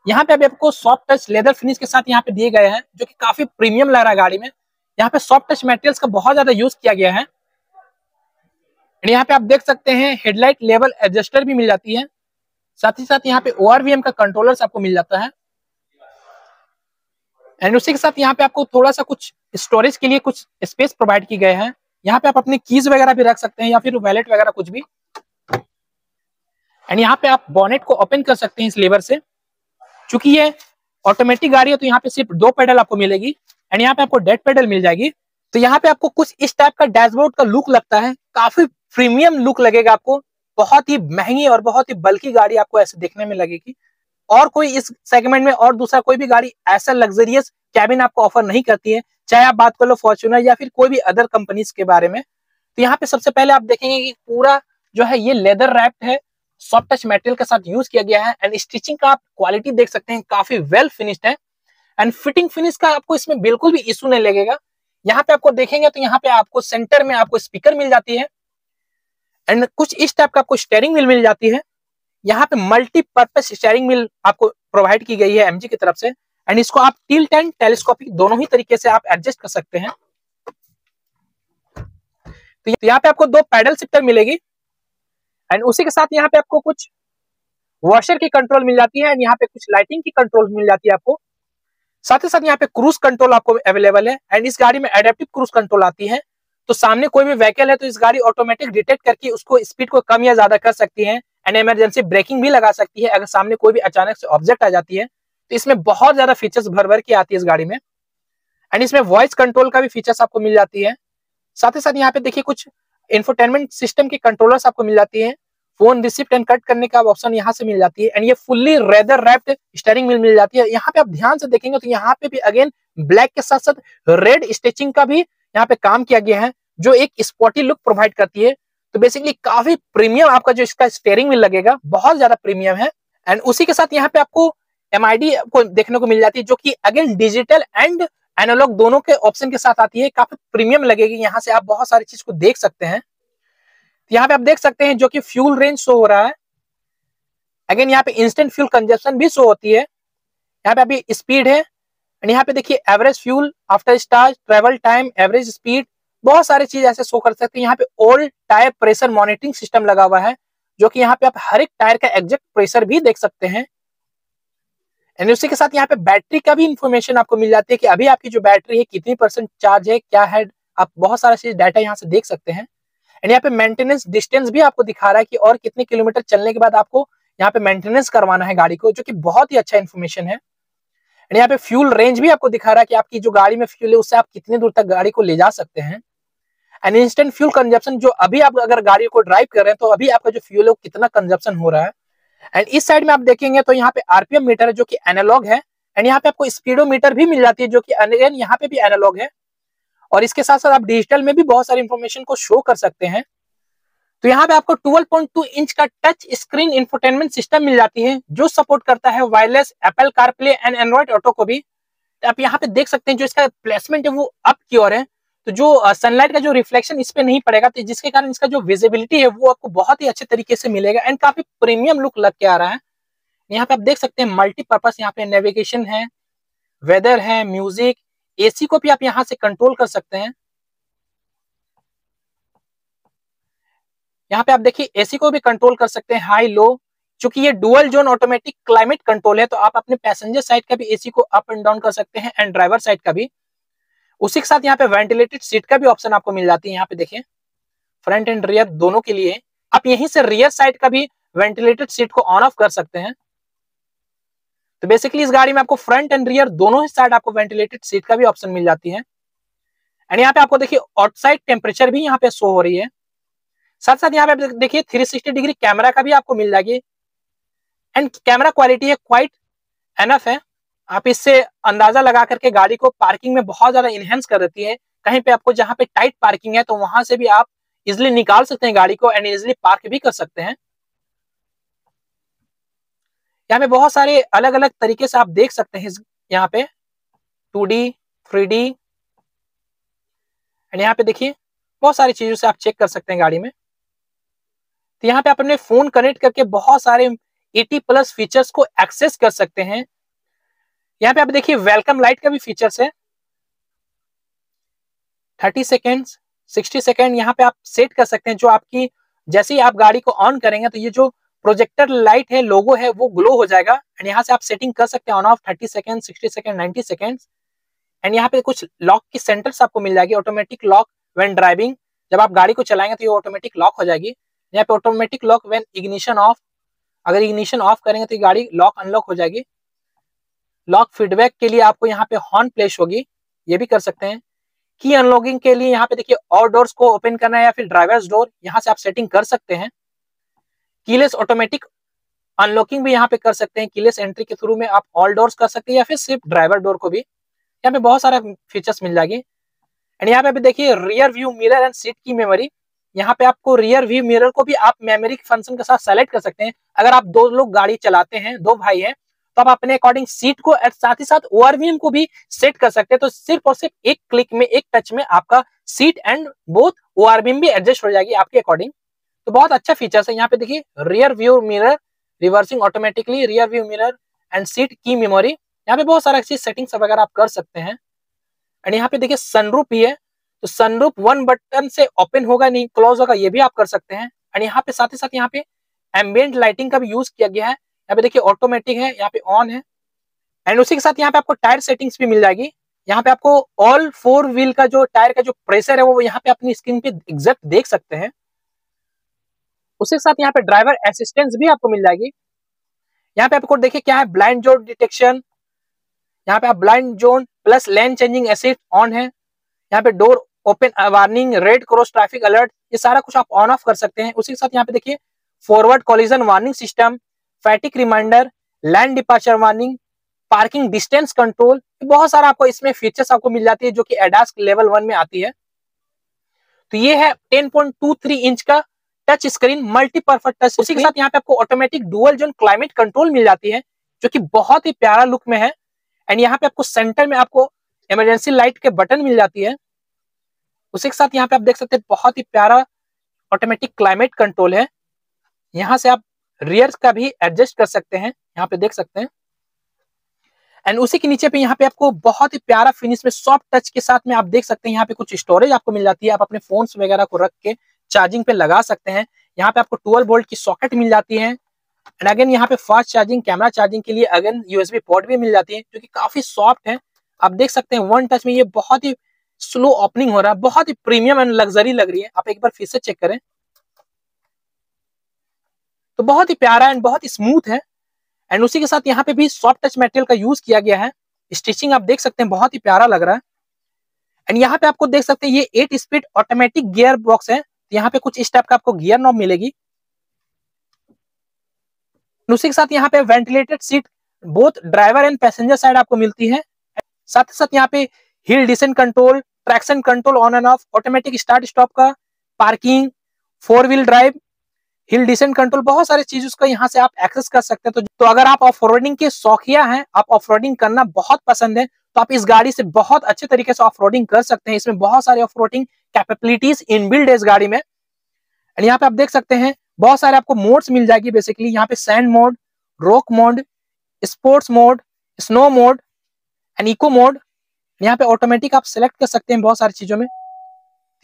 यहाँ पे अभी आपको सॉफ्ट टच लेदर फिनिश के साथ यहाँ पे दिए गए हैं, जो कि काफी प्रीमियम लग रहा है गाड़ी में। यहाँ पे सॉफ्ट टच मटेरियल्स का बहुत ज्यादा यूज किया गया है। एंड यहाँ पे आप देख सकते हैं हेडलाइट लेवल एडजस्टर भी मिल जाती है। साथ ही साथ यहाँ पे ORVM का कंट्रोलर्स आपको मिल जाता है। एंड उसी के साथ यहाँ पे आपको थोड़ा सा कुछ स्टोरेज के लिए कुछ स्पेस प्रोवाइड की गए हैं। यहाँ पे आप अपने कीज वगैरह भी रख सकते हैं या फिर वैलेट वगैरह कुछ भी। एंड यहाँ पे आप बोनेट को ओपन कर सकते हैं इस लेवर से। चूंकि ये ऑटोमेटिक गाड़ी है तो यहाँ पे सिर्फ दो पेडल आपको मिलेगी। एंड यहाँ पे आपको डेड पेडल मिल जाएगी। तो यहाँ पे आपको कुछ इस टाइप का डैशबोर्ड का लुक लगता है, काफी प्रीमियम लुक लगेगा आपको। बहुत ही महंगी और बहुत ही बल्की गाड़ी आपको ऐसे देखने में लगेगी, और कोई इस सेगमेंट में और दूसरा कोई भी गाड़ी ऐसा लग्जरियस कैबिन आपको ऑफर नहीं करती है, चाहे आप बात कर लो फॉर्च्यूनर या फिर कोई भी अदर कंपनीज के बारे में। तो यहाँ पे सबसे पहले आप देखेंगे कि पूरा जो है ये लेदर रैप्ड है, सॉफ्ट टच मटेरियल के साथ यूज किया गया है। एंड स्टिचिंग का आप क्वालिटी देख सकते हैं, काफी वेल फिनिश्ड है। एंड फिटिंग फिनिश का आपको इसमें बिल्कुल भी इशू नहीं लगेगा। यहाँ पे आपको देखेंगे तो यहाँ पे आपको सेंटर में आपको स्पीकर मिल जाती है। एंड कुछ इस टाइप का आपको स्टेयरिंग व्हील मिल जाती है। यहाँ पे मल्टीपर्पज स्टेयरिंग व्हील आपको प्रोवाइड की गई है एमजी की तरफ से। एंड इसको आप टिल्ट एंड टेलीस्कोपिक दोनों ही तरीके से आप एडजस्ट कर सकते हैं। तो यहाँ पे आपको दो पैडल शिफ्टर मिलेगी। एंड उसी के साथ यहाँ पे आपको कुछ वॉशर की कंट्रोल मिल जाती है। एंड यहाँ पे कुछ लाइटिंग की कंट्रोल मिल जाती है आपको। साथ ही साथ यहाँ पे क्रूज कंट्रोल आपको अवेलेबल है। एंड इस गाड़ी में एडेप्टिव क्रूज कंट्रोल आती है, तो सामने कोई भी व्हीकल है तो इस गाड़ी ऑटोमेटिक डिटेक्ट करके उसको स्पीड को कम या ज्यादा कर सकती है। एंड इमरजेंसी ब्रेकिंग भी लगा सकती है अगर सामने कोई भी अचानक से ऑब्जेक्ट आ जाती है। तो इसमें बहुत ज्यादा फीचर्स भर भर के आती है इस गाड़ी में। एंड इसमें वॉइस कंट्रोल का भी फीचर्स आपको मिल जाती है। साथ ही साथ यहाँ पे देखिए कुछ इंफोटेनमेंट सिस्टम के कंट्रोलर्स आपको मिल जाती है। फोन रिसिप्ट एंड कट करने का ऑप्शन यहाँ से मिल जाती है। एंड ये fully leather wrapped steering wheel मिल जाती है। यहाँ पे आप ध्यान से देखेंगे तो यहाँ पे भी अगेन ब्लैक के साथ साथ रेड स्टिचिंग का भी यहाँ पे काम किया गया है, जो एक स्पोर्टी लुक प्रोवाइड करती है। तो बेसिकली काफी प्रीमियम आपका जो इसका स्टीयरिंग व्हील लगेगा, बहुत ज्यादा प्रीमियम है। एंड उसी के साथ यहाँ पे आपको MID आपको देखने को मिल जाती है, जो कि अगेन डिजिटल एंड एनालॉग दोनों के ऑप्शन के साथ आती है। काफी प्रीमियम लगेगी, यहाँ से आप बहुत सारी चीज को देख सकते हैं। यहाँ पे आप देख सकते हैं जो कि फ्यूल रेंज शो हो रहा है। अगेन यहाँ पे इंस्टेंट फ्यूल कंजप्शन भी शो होती है। यहाँ पे अभी स्पीड है एंड यहाँ पे देखिए average fuel after charge, travel time, average speed, बहुत सारी चीज ऐसे शो कर सकते हैं। यहाँ पे all tyre pressure monitoring system लगा हुआ है, जो कि यहाँ पे आप हर एक टायर का एग्जैक्ट प्रेशर भी देख सकते हैं। एंड उसी के साथ यहाँ पे बैटरी का भी इंफॉर्मेशन आपको मिल जाती है कि अभी आपकी जो बैटरी है कितनी % चार्ज है, क्या है, आप बहुत सारा चीज डाटा यहाँ से देख सकते हैं। एंड यहाँ पे मेंटेनेंस डिस्टेंस भी आपको दिखा रहा है कि और कितने किलोमीटर चलने के बाद आपको यहाँ पे मेंटेनेंस करवाना है गाड़ी को, जो कि बहुत ही अच्छा इन्फॉर्मेशन है। एंड यहाँ पे फ्यूल रेंज भी आपको दिखा रहा है कि आपकी जो गाड़ी में फ्यूल है उससे आप कितने दूर तक गाड़ी को ले जा सकते हैं। एंड इंस्टेंट फ्यूल कंजप्शन, जो अभी आप अगर गाड़ी को ड्राइव कर रहे हैं तो अभी आपका जो फ्यूल है वो कितना कंजप्शन हो रहा है। एंड इस साइड में आप देखेंगे तो यहाँ पे RPM मीटर है, जो कि एनालॉग है। एंड यहाँ पे आपको स्पीडोमीटर भी मिल जाती है, जो कि अगेन यहाँ पे भी एनालॉग है। और इसके साथ साथ आप डिजिटल में भी बहुत सारी इंफॉर्मेशन को शो कर सकते हैं। तो यहाँ पे आपको 12.2 इंच का टच स्क्रीन इंफोटेनमेंट सिस्टम मिल जाती है जो सपोर्ट करता है wireless, Apple CarPlay and Android auto को भी। आप यहाँ पे देख सकते हैं जो इसका प्लेसमेंट है वो अप की ओर है, तो जो सनलाइट का जो रिफ्लेक्शन इस पे नहीं पड़ेगा, तो जिसके कारण इसका जो विजिबिलिटी है वो आपको बहुत ही अच्छे तरीके से मिलेगा एंड काफी प्रीमियम लुक लग के आ रहा है। यहाँ पे आप देख सकते हैं मल्टीपर्पस, यहाँ पे नेविगेशन है, वेदर है, म्यूजिक, एसी को भी आप यहाँ से कंट्रोल कर सकते हैं। यहाँ पे आप देखिए एसी को भी कंट्रोल कर सकते हैं हाई लो, क्योंकि ये dual zone automatic climate control है, तो आप अपने पैसेंजर साइड का भी एसी को अप एंड डाउन कर सकते हैं एंड ड्राइवर साइड का भी। उसी के साथ यहाँ पे वेंटिलेटेड सीट का भी ऑप्शन आपको मिल जाती है, यहाँ पे देखिए फ्रंट एंड रियर दोनों के लिए। आप यहीं से रियर साइड का भी वेंटिलेटेड सीट को ऑन ऑफ कर सकते हैं। तो बेसिकली इस गाड़ी में आपको फ्रंट एंड रियर दोनों ही साइड आपको वेंटिलेटेड सीट का भी ऑप्शन मिल जाती है। एंड यहाँ पे आपको देखिए आउटसाइड टेम्परेचर भी यहाँ पे शो हो रही है, साथ साथ यहाँ पे देखिए 360 डिग्री कैमरा का भी आपको मिल जाएगी एंड कैमरा क्वालिटी है क्वाइट एनफ है। आप इससे अंदाजा लगा करके गाड़ी को पार्किंग में बहुत ज्यादा इनहेंस कर देती है। कहीं पे आपको जहाँ पे टाइट पार्किंग है तो वहां से भी आप इजिली निकाल सकते हैं गाड़ी को एंड इजिली पार्क भी कर सकते हैं। यहाँ पे बहुत सारे अलग अलग तरीके से आप देख सकते हैं, यहाँ पे 2D 3D एंड यहाँ पे देखिए बहुत सारी चीजों से आप चेक कर सकते हैं गाड़ी में। तो यहाँ पे आप अपने फोन कनेक्ट करके बहुत सारे 80+ फीचर्स को एक्सेस कर सकते हैं। यहाँ पे आप देखिए वेलकम लाइट का भी फीचर्स है, 30 सेकेंड्स 60 सेकेंड यहाँ पे आप सेट कर सकते हैं। जो आपकी जैसे ही आप गाड़ी को ऑन करेंगे तो ये जो प्रोजेक्टर लाइट है लोगो है वो ग्लो हो जाएगा एंड यहाँ से आप सेटिंग कर सकते हैं on off 30 second 60 second 90 second. And यहाँ पे कुछ लॉक की सेंटर्स आपको मिल जाएगी, ऑटोमेटिक लॉक व्हेन ड्राइविंग, जब आप गाड़ी को चलाएंगे तो ये ऑटोमेटिक लॉक हो जाएगी। यहाँ पे automatic lock when ignition off, अगर इग्निशन ऑफ करेंगे तो ये गाड़ी लॉक अनलॉक हो जाएगी। लॉक फीडबैक के लिए आपको यहाँ पे हॉर्न प्लेस होगी, ये भी कर सकते हैं। की अनलॉकिंग के लिए यहाँ पे देखिए और डोर्स को ओपन करना है या फिर ड्राइवर्स डोर, यहाँ से आप सेटिंग कर सकते हैं। कीलेस ऑटोमेटिक अनलॉकिंग भी यहाँ पे कर सकते हैं, कीलेस एंट्री के थ्रू में आप ऑल डोर्स कर सकते हैं या फिर सिर्फ ड्राइवर डोर को भी। यहाँ पे बहुत सारा फीचर्स मिल जाएगी। एंड यहाँ पे देखिए rear view mirror and seat की मेमोरी, यहाँ पे आपको रियर व्यू मिरर को भी आप मेमोरी फंक्शन के साथ सेलेक्ट कर सकते हैं। अगर आप दो लोग गाड़ी चलाते हैं, दो भाई हैं, तो आप अपने अकॉर्डिंग सीट को साथ ही साथ ओवरव्यू को भी सेट कर सकते हैं। तो सिर्फ और सिर्फ एक क्लिक में, एक टच में आपका सीट एंड बोथ ओवरव्यू भी एडजस्ट हो जाएगी आपके अकॉर्डिंग। तो बहुत अच्छा फीचर्स है। यहाँ पे देखिए rear view mirror, reversing automatically, rear view mirror and seat की मेमोरी, यहाँ पे बहुत सारा चीज सेटिंग्स वगैरह आप कर सकते हैं। एंड यहाँ पे देखिए सनरूफ भी है, तो सनरूफ 1 बटन से ओपन होगा नहीं क्लोज होगा, ये भी आप कर सकते हैं। एंड यहाँ पे साथ ही साथ यहाँ पे एम्बिएंट लाइटिंग का भी यूज किया गया है, यहाँ पे देखिए ऑटोमेटिक है, यहाँ पे ऑन है। एंड उसी के साथ यहाँ पे आपको टायर सेटिंग्स भी मिल जाएगी। यहाँ पे आपको ऑल 4 व्हील का जो टायर का जो प्रेशर है वो यहाँ पे अपनी स्क्रीन पे एग्जैक्ट देख सकते हैं। उसके साथ यहाँ पे ड्राइवर असिस्टेंस भी आपको मिल जाएगी। यहाँ पे आपको देखिए क्या है, ब्लाइंड जोन डिटेक्शन, यहाँ पे आप blind zone plus lane changing assist on है। यहाँ पे door open warning, red cross traffic alert, ये सारा कुछ आप ऑन ऑफ कर सकते हैं। उसी के साथ यहाँ पे देखिए forward collision warning system, fatigue reminder, land departure warning, parking distance control, बहुत सारा आपको इसमें फीचर्स आपको मिल जाती है जो कि एडास लेवल 1 में आती है। तो ये है 10.23 इंच का टच स्क्रीन मल्टीपर्पज टच। उसी के साथ यहाँ पे आपको automatic dual zone climate control मिल जाती है जो कि बहुत ही प्यारा लुक में है। एंड यहाँ पे आपको सेंटर में आपको इमरजेंसी लाइट के बटन मिल जाती है। उसी के साथ यहाँ पे आप देख सकते हैं बहुत ही प्यारा ऑटोमेटिक क्लाइमेट कंट्रोल है। यहाँ से आप रियर का भी एडजस्ट कर सकते हैं, यहाँ पे देख सकते हैं। एंड उसी के नीचे पे यहाँ पे आपको बहुत ही प्यारा फिनिश में सॉफ्ट टच के साथ में आप देख सकते हैं यहाँ पे कुछ स्टोरेज आपको मिल जाती है। आप अपने फोन्स वगैरह को रख के चार्जिंग पे लगा सकते हैं। यहाँ पे आपको 12 वोल्ट की सॉकेट मिल जाती है। एंड अगेन यहाँ पे फास्ट चार्जिंग, कैमरा चार्जिंग के लिए अगेन USB पोर्ट भी मिल जाती है जो कि काफी सॉफ्ट है। आप देख सकते हैं 1 टच में ये बहुत ही स्लो ओपनिंग हो रहा है, बहुत ही प्रीमियम एंड लग्जरी लग रही है। आप एक बार फिर से चेक करें तो बहुत ही प्यारा एंड बहुत ही स्मूथ है। एंड उसी के साथ यहाँ पे भी सॉफ्ट टच मटेरियल का यूज किया गया है, स्टिचिंग आप देख सकते हैं बहुत ही प्यारा लग रहा है। एंड यहाँ पे आपको देख सकते हैं ये 8 स्पीड ऑटोमेटिक गियर बॉक्स है, यहाँ पे कुछ इस टाइप का आपको गियर नॉब मिलेगी। उसी के साथ यहाँ पे ventilated seat both driver and passenger side आपको मिलती है। साथ ही साथ यहाँ पे hill descent control, traction control on and off, automatic start stop का, parking, four wheel drive, hill descent control, बहुत सारे चीज उसका यहाँ से आप एक्सेस कर सकते हैं। तो अगर आप ऑफ रोडिंग के शौकिया हैं, आप ऑफ रोडिंग करना बहुत पसंद है, तो आप इस गाड़ी से बहुत अच्छे तरीके से ऑफ रोडिंग कर सकते हैं। इसमें बहुत सारे ऑफ रोडिंग कैपेबिलिटीज इनबिल्ड है इस गाड़ी में। एंड यहाँ पे आप देख सकते हैं बहुत सारे आपको मोड्स मिल जाएगी। बेसिकली यहाँ पे sand mode, rock mode, sports mode, snow mode and eco mode. यहाँ पे ऑटोमेटिक आप सिलेक्ट कर सकते हैं बहुत सारी चीजों में।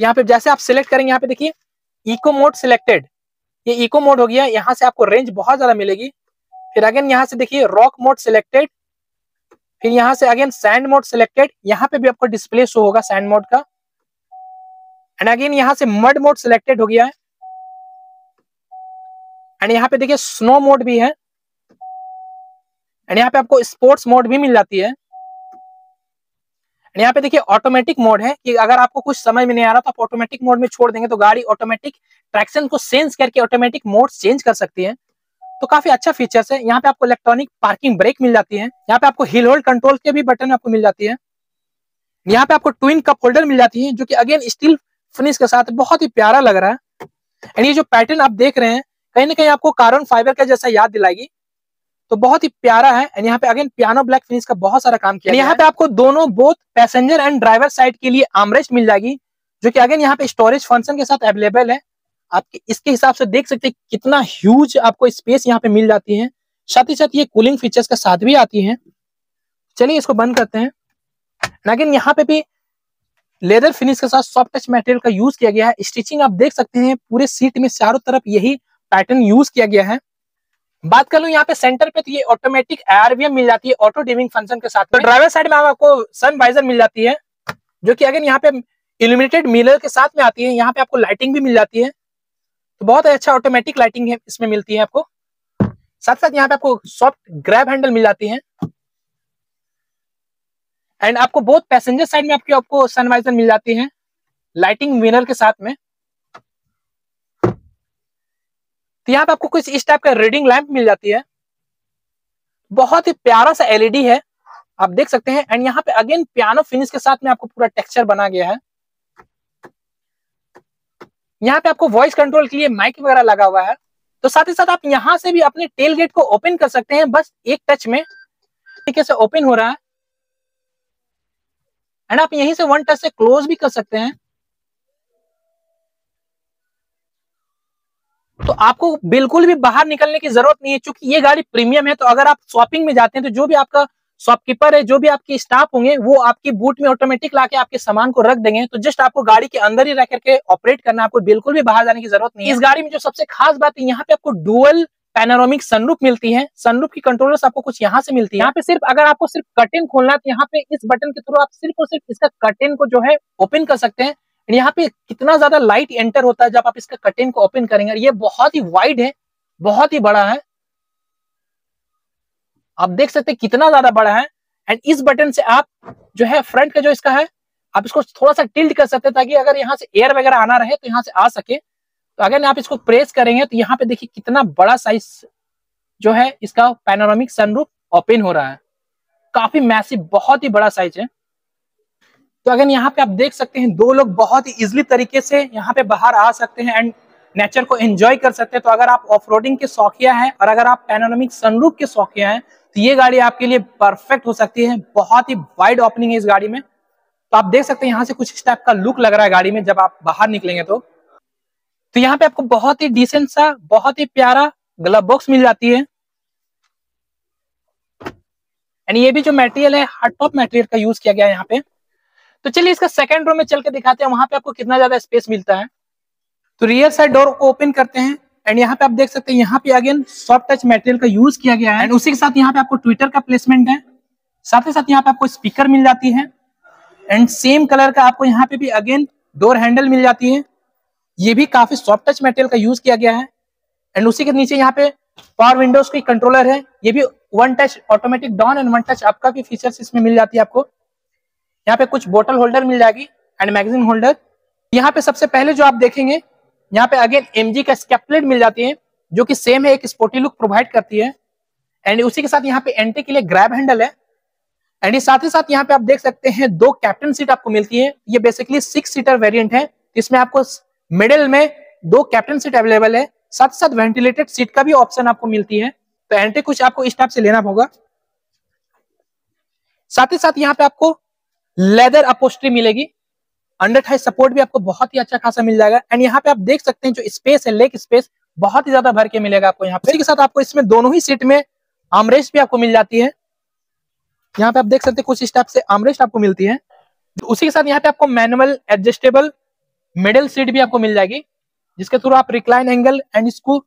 यहाँ पे जैसे आप सिलेक्ट करेंगे, यहाँ पे देखिए इको मोड सिलेक्टेड, ये इको मोड हो गया। यहाँ से आपको रेंज बहुत ज्यादा मिलेगी। फिर अगेन यहाँ से देखिए रॉक मोड सिलेक्टेड, फिर यहाँ से अगेन सैंड मोड सिलेक्टेड, यहाँ पे भी आपको डिस्प्ले शो होगा सैंड मोड का। एंड अगेन यहाँ से मड मोड सिलेक्टेड हो गया है। एंड यहाँ पे देखिए स्नो मोड भी है। एंड यहाँ पे आपको स्पोर्ट्स मोड भी मिल जाती है। एंड यहाँ पे देखिए ऑटोमेटिक मोड है कि अगर आपको कुछ समझ में नहीं आ रहा तो आप ऑटोमेटिक मोड में छोड़ देंगे तो गाड़ी ऑटोमेटिक ट्रैक्शन को सेंस करके ऑटोमेटिक मोड चेंज कर सकती है। तो काफी अच्छा फीचर्स है। यहाँ पे आपको इलेक्ट्रॉनिक पार्किंग ब्रेक मिल जाती है। यहाँ पे आपको हिल होल्ड कंट्रोल के भी बटन आपको मिल जाती है। यहाँ पे आपको ट्विन कप होल्डर मिल जाती है जो कि अगेन स्टील फिनिश के साथ बहुत ही प्यारा लग रहा है। एंड ये जो पैटर्न आप देख रहे हैं कहीं ना कहीं आपको कार्बन फाइबर का जैसा याद दिलाएगी, तो बहुत ही प्यारा है। एंड यहाँ पे अगेन पियानो ब्लैक फिनिश का बहुत सारा काम किया। यहाँ पे आपको दोनों both passenger and driver side के लिए आर्मरेस्ट मिल जाएगी जो कि अगेन यहाँ पे स्टोरेज फंक्शन के साथ अवेलेबल है। आप इसके हिसाब से देख सकते हैं कितना ह्यूज आपको स्पेस यहाँ पे मिल जाती है। साथ ही साथ ये कूलिंग फीचर्स के साथ भी आती है। चलिए इसको बंद करते हैं। लेकिन यहाँ पे भी लेदर फिनिश के साथ सॉफ्ट टच मटेरियल का यूज किया गया है। स्टिचिंग आप देख सकते हैं पूरे सीट में चारों तरफ यही पैटर्न यूज किया गया है। बात कर लूं यहाँ पे सेंटर पे, तो ये ऑटोमेटिक एआरवीएम मिल जाती है ऑटो डिमिंग फंक्शन के साथ। तो ड्राइवर साइड में आपको सन वाइजर मिल जाती है जो कि अगेन यहाँ पे इल्यूमिनेटेड मिरर के साथ में आती है। यहाँ पे आपको लाइटिंग भी मिल जाती है, तो बहुत अच्छा ऑटोमेटिक लाइटिंग है इसमें मिलती है आपको। साथ साथ यहाँ पे आपको सॉफ्ट ग्रैब हैंडल मिल जाती है। एंड आपको बोथ पैसेंजर साइड में आपको सन वाइजर मिल जाती है लाइटिंग मिरर के साथ में। तो यहाँ पे आपको कुछ इस टाइप का रीडिंग लैंप मिल जाती है, बहुत ही प्यारा सा एलईडी है आप देख सकते हैं। एंड यहाँ पे अगेन पियानो फिनिश के साथ में आपको पूरा टेक्सचर बना गया है। यहाँ पे आपको वॉइस कंट्रोल के लिए माइक वगैरह लगा हुआ है। तो साथ ही साथ आप यहाँ से भी अपने टेल गेट को ओपन कर सकते हैं, बस एक टच में तरीके से ओपन हो रहा है। एंड आप यहीं से वन टच से क्लोज भी कर सकते हैं। तो आपको बिल्कुल भी बाहर निकलने की जरूरत नहीं है क्योंकि ये गाड़ी प्रीमियम है। तो अगर आप शॉपिंग में जाते हैं तो जो भी आपका शॉपकीपर है, जो भी आपके स्टाफ होंगे, वो आपकी बूट में ऑटोमेटिक लाके आपके सामान को रख देंगे। तो जस्ट आपको गाड़ी के अंदर ही रह करके ऑपरेट करना, आपको बिल्कुल भी बाहर जाने की जरूरत नहीं है। इस गाड़ी में जो सबसे खास बात है, यहाँ पे आपको डुअल पैनोरामिक सनरूफ मिलती है। सनरूफ की कंट्रोलर्स आपको कुछ यहाँ से मिलती है। यहाँ पे सिर्फ अगर आपको सिर्फ कर्टेन खोलना है तो यहाँ पे इस बटन के थ्रू आप सिर्फ और सिर्फ इसका कर्टेन को जो है ओपन कर सकते हैं। यहाँ पे कितना ज्यादा लाइट एंटर होता है जब आप इसका कर्टेन को ओपन करेंगे। ये बहुत ही वाइड है, बहुत ही बड़ा है, आप देख सकते हैं कितना ज्यादा बड़ा है। एंड इस बटन से आप जो है फ्रंट का जो इसका है आप इसको थोड़ा सा टिल्ट कर सकते हैं ताकि अगर यहाँ से एयर वगैरह आना रहे तो यहाँ से आ सके। तो अगर आप इसको प्रेस करेंगे तो यहाँ पे देखिए कितना बड़ा साइज जो है इसका पैनोरामिक सनरूफ ओपन हो रहा है। काफी मैसिव, बहुत ही बड़ा साइज है। तो अगर यहाँ पे आप देख सकते हैं दो लोग बहुत ही इजिली तरीके से यहाँ पे बाहर आ सकते हैं एंड नेचर को एंजॉय कर सकते हैं। तो अगर आप ऑफ रोडिंग के शौकिया हैं और अगर आप पैनोरामिक सनरूफ के शौकिया हैं तो ये गाड़ी आपके लिए परफेक्ट हो सकती है। बहुत ही वाइड ओपनिंग है इस गाड़ी में। तो आप देख सकते हैं यहाँ से कुछ इस टाइप का लुक लग रहा है गाड़ी में जब आप बाहर निकलेंगे। तो यहाँ पे आपको बहुत ही डिसेंट सा, बहुत ही प्यारा ग्लव बॉक्स मिल जाती है। एंड ये भी जो मटेरियल है हार्ड टॉप मटेरियल का यूज किया गया है यहाँ पे। तो चलिए इसका सेकंड रो में चल के दिखाते हैं, वहां पे आपको कितना ज्यादा स्पेस मिलता है। तो रियर साइड डोर को ओपन करते हैं एंड यहाँ पे आप देख सकते हैं यहाँ पे अगेन सॉफ्ट टच मटेरियल का यूज किया गया है। एंड उसी के साथ यहाँ पे आपको ट्विटर का प्लेसमेंट है, साथ ही साथ यहाँ पे आपको स्पीकर मिल जाती है। एंड सेम कलर का आपको यहाँ पे भी अगेन डोर हैंडल मिल जाती है, ये भी काफी सॉफ्ट टच मटेरियल का यूज किया गया है। एंड उसी के नीचे यहाँ पे पावर विंडोज की कंट्रोलर है, ये भी one touch automatic down and one touch आपका भी फीचर्स इसमें मिल जाती है आपको। यहाँ पे कुछ बोतल होल्डर मिल जाएगी एंड मैगजीन होल्डर। यहाँ पे सबसे पहले जो आप देखेंगे यहाँ पे अगेन एमजी का स्कैपुलेट मिल जाती है जो कि सेम है, एक स्पोर्टी लुक प्रोवाइड करती है। एंड उसी के साथ यहाँ पे एंट्री के लिए ग्रैब हैंडल है। एंड साथ ही साथ यहाँ पे आप देख सकते हैं दो कैप्टन सीट आपको मिलती है। ये बेसिकली 6 सीटर वेरियंट है, इसमें आपको मिडिल में दो कैप्टन सीट अवेलेबल है, साथ साथ वेंटिलेटेड सीट का भी ऑप्शन आपको मिलती है। तो एंटे कुछ आपको इस टाइप से लेना होगा। साथ ही साथ यहाँ पे आपको लेदर अपोस्ट्री मिलेगी, अंडर थाई सपोर्ट भी आपको बहुत ही अच्छा खासा मिल जाएगा। एंड यहाँ पे आप देख सकते हैं जो स्पेस है, लेग स्पेस बहुत ही ज्यादा भर के मिलेगा आपको यहाँ पे। इसी के साथ आपको इसमें दोनों ही सीट में आर्मरेस्ट भी आपको मिल जाती है। यहाँ पे आप देख सकते हैं कुछ इस टाइप से आर्मरेस्ट आपको मिलती है। उसी के साथ यहाँ पे आपको मैनुअल एडजस्टेबल मिडिल सीट भी आपको मिल जाएगी, जिसके थ्रू आप रिक्लाइन एंगल एंड इसको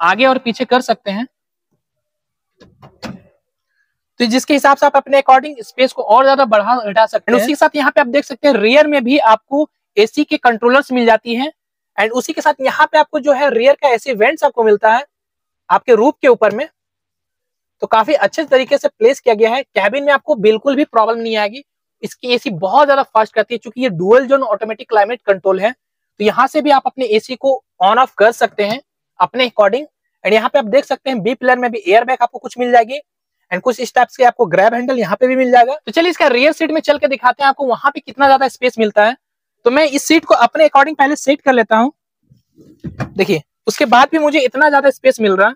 आगे और पीछे कर सकते हैं। तो जिसके हिसाब से आप अपने अकॉर्डिंग स्पेस को और ज्यादा बढ़ा घटा सकते हैं। उसी के साथ यहाँ पे आप देख सकते हैं रियर में भी आपको एसी के कंट्रोलर्स मिल जाती हैं। एंड उसी के साथ यहाँ पे आपको जो है रियर का ऐसे वेंट्स आपको मिलता है आपके रूफ के ऊपर में। तो काफी अच्छे तरीके से प्लेस किया गया है। कैबिन में आपको बिल्कुल भी प्रॉब्लम नहीं आएगी। इसकी एसी बहुत ज्यादा फास्ट करती है, चूंकि ये dual zone automatic climate control है। तो यहाँ से भी आप अपने एसी को ऑन ऑफ कर सकते हैं अपने अकॉर्डिंग। एंड यहाँ पे आप देख सकते हैं बी पिलर में भी एयर बैग आपको कुछ मिल जाएगी एंड कुछ इस टाइप से आपको ग्रैब हैंडल यहाँ पे भी मिल जाएगा। तो चलिए इसका रियर सीट में चल के दिखाते हैं आपको वहां पे कितना ज्यादा स्पेस मिलता है। तो मैं इस सीट को अपने अकॉर्डिंग पहले सेट कर लेता हूँ। देखिए उसके बाद भी मुझे इतना ज्यादा स्पेस मिल रहा है,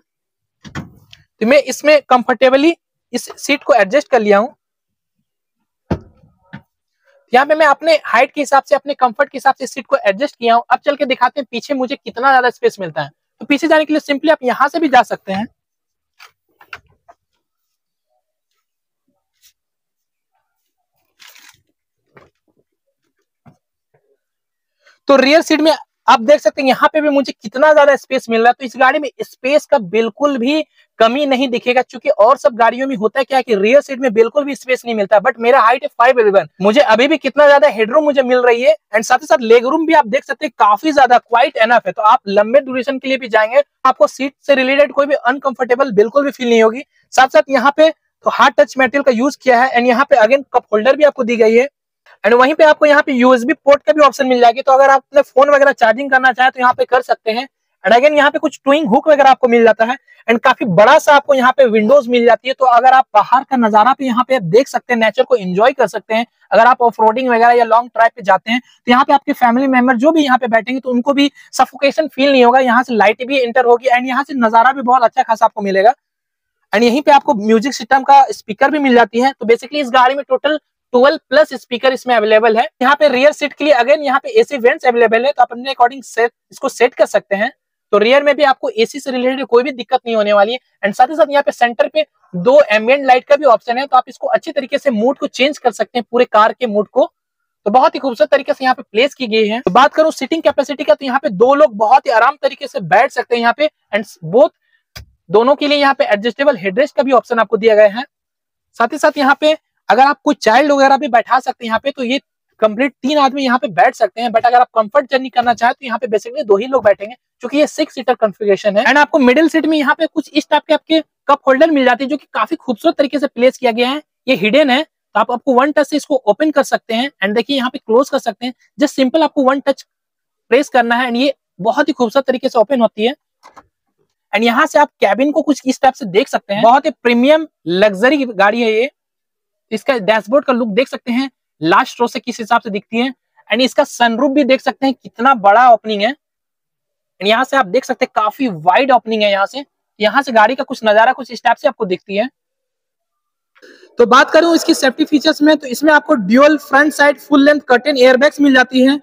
तो मैं इसमें कंफर्टेबली इस सीट को एडजस्ट कर लिया हूँ। यहाँ पे मैं अपने हाइट के हिसाब से, अपने कंफर्ट के हिसाब से सीट को एडजस्ट किया हूँ। अब चल के दिखाते हैं पीछे मुझे कितना ज्यादा स्पेस मिलता है। तो पीछे जाने के लिए सिंपली आप यहाँ से भी जा सकते हैं। तो रियर सीट में आप देख सकते हैं यहाँ पे भी मुझे कितना ज्यादा स्पेस मिल रहा है। तो इस गाड़ी में स्पेस का बिल्कुल भी कमी नहीं दिखेगा, क्योंकि और सब गाड़ियों में होता है क्या कि रियर सीट में बिल्कुल भी स्पेस नहीं मिलता। बट मेरा हाइट है 5'11", मुझे अभी भी कितना ज्यादा हेडरूम मुझे मिल रही है। एंड साथ ही साथ लेग रूम भी आप देख सकते हैं काफी ज्यादा क्वाइट एनफ है। तो आप लंबे ड्यूरेशन के लिए भी जाएंगे, आपको सीट से रिलेटेड कोई भी अनकंफर्टेबल बिल्कुल भी फील नहीं होगी। साथ साथ यहाँ पे तो हार्ड टच मटेरियल का यूज किया है। एंड यहाँ पे अगेन कप होल्डर भी आपको दी गई है। एंड वहीं पे आपको यहाँ पे यूएसबी पोर्ट का भी ऑप्शन मिल जाएगी। तो अगर आप अपने फोन वगैरह चार्जिंग करना चाहे तो यहाँ पे कर सकते हैं। एंड अगेन यहाँ पे कुछ टूइंग हुक वगैरह आपको मिल जाता है। एंड काफी बड़ा सा आपको यहाँ पे विंडोज मिल जाती है। तो अगर आप बाहर का नजारा पे यहाँ पे देख सकते हैं, नेचर को एंजॉय कर सकते हैं। अगर आप ऑफ रोडिंग वगैरह या लॉन्ग ड्राइव पे जाते हैं तो यहाँ पे आपके फैमिली मेंबर जो भी यहाँ पे बैठेंगे तो उनको भी सफोकेशन फील नहीं होगा। यहाँ से लाइट भी एंटर होगी एंड यहाँ से नजारा भी बहुत अच्छा खासा आपको मिलेगा। एंड यहीं पे आपको म्यूजिक सिस्टम का स्पीकर भी मिल जाती है। तो बेसिकली इस गाड़ी में टोटल 12 प्लस स्पीकर इसमें अवेलेबल है। यहाँ पे रियर सीट के लिए अगेन यहाँ पे एसी वेंट्स अवेलेबल है। तो आप अपने अकॉर्डिंग इसको सेट कर सकते हैं। तो रियर में भी आपको एसी से रिलेटेड कोई भी दिक्कत नहीं होने वाली है। एंड साथ ही साथ यहाँ पे सेंटर पे दो एम्बिएंट लाइट का भी ऑप्शन है। तो आप इसको अच्छे तरीके से मूड को चेंज कर सकते हैं, पूरे कार के मूड को। तो बहुत ही खूबसूरत तरीके से यहाँ पे प्लेस की गई है। तो बात करूँ सीटिंग कैपेसिटी का, तो यहाँ पे दो लोग बहुत ही आराम तरीके से बैठ सकते हैं यहाँ पे। एंड दोनों के लिए यहाँ पे एडजस्टेबल हेडरेस्ट का भी ऑप्शन आपको दिया गया है। साथ ही साथ यहाँ पे अगर आप कोई चाइल्ड वगैरह भी बैठा सकते हैं यहाँ पे। तो ये कंप्लीट 3 आदमी यहाँ पे बैठ सकते हैं। बट अगर आप कंफर्ट जर्नी करना चाहें तो यहाँ पे बेसिकली 2 ही लोग बैठेंगे, क्योंकि ये 6 सीटर कॉन्फ़िगरेशन है। एंड आपको मिडिल सीट में यहाँ पे कुछ इस टाइप के आपके कप होल्डर मिल जाती है, जो कि काफी खूबसूरत तरीके से प्लेस किया गया है। ये हिडन है, तो आप आपको 1 टच से इसको ओपन कर सकते हैं। एंड देखिए यहाँ पे क्लोज कर सकते हैं। जस्ट सिंपल आपको 1 टच प्रेस करना है एंड ये बहुत ही खूबसूरत तरीके से ओपन होती है। एंड यहाँ से आप कैबिन को कुछ इस टाइप से देख सकते हैं। बहुत ही प्रीमियम लग्जरी गाड़ी है ये। इसका डैशबोर्ड का लुक देख सकते हैं लास्ट रो से किस हिसाब से दिखती है। एंड इसका सनरूफ भी देख सकते हैं कितना बड़ा ओपनिंग है। एंड यहाँ से आप देख सकते हैं काफी वाइड ओपनिंग है। यहाँ से गाड़ी का कुछ नजारा कुछ इस टाइप से आपको दिखती है। तो बात करूं इसकी सेफ्टी फीचर्स में, तो इसमें आपको dual front side full length curtain airbags मिल जाती है,